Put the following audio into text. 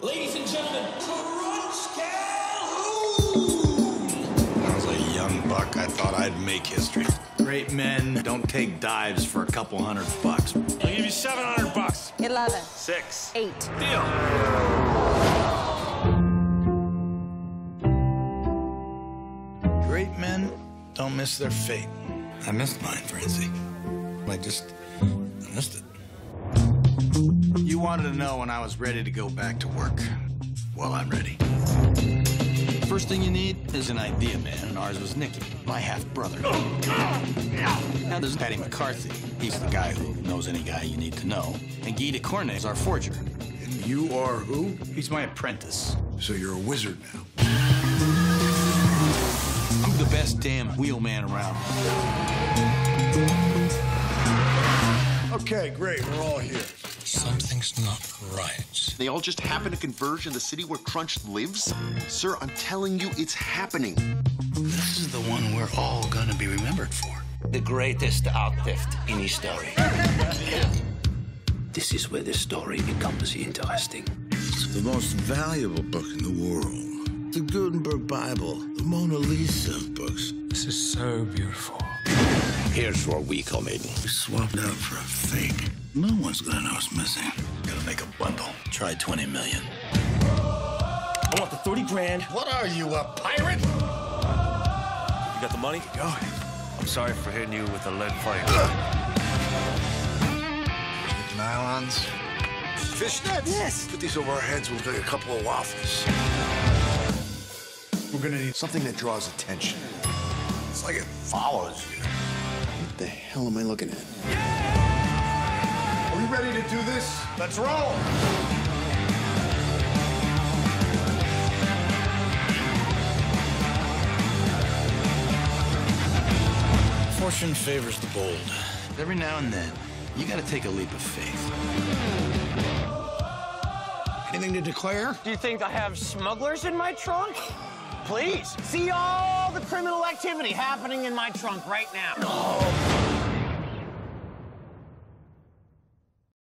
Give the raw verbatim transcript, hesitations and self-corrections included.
Ladies and gentlemen, Crunch Calhoun! When I was a young buck, I thought I'd make history. Great men don't take dives for a couple hundred bucks. I'll give you seven hundred bucks. Eleven. Six. Eight. Deal. Great men don't miss their fate. I missed mine, Francie. I just I missed it. You wanted to know when I was ready to go back to work. Well, I'm ready. First thing you need is an idea man, and ours was Nicky, my half-brother. Now there's Paddy McCarthy. He's the guy who knows any guy you need to know. And Guy de Cornet is our forger. And you are who? He's my apprentice. So you're a wizard now. I'm the best damn wheelman around. Okay, great, we're all here. Something's not right. They all just happen to converge in the city where Crunch lives? Sir, I'm telling you, it's happening. This is the one we're all gonna be remembered for. The greatest out-theft in history. This is where the story becomes interesting. It's the most valuable book in the world. The Gutenberg Bible, the Mona Lisa of books. This is so beautiful. Here's where we come in. We swapped out for a fake. No one's gonna know what's missing. Gotta make a bundle. Try twenty million. I want the thirty grand. What are you, a pirate? You got the money? Go. I'm sorry for hitting you with a lead pipe. Nylons. Fishnets? Yes. Put these over our heads, we'll take a couple of waffles. We're gonna need something that draws attention. It's like it follows you. What the hell am I looking at? Yeah! Ready to do this? Let's roll! Fortune favors the bold. Every now and then, you gotta take a leap of faith. Anything to declare? Do you think I have smugglers in my trunk? Please, see all the criminal activity happening in my trunk right now. No.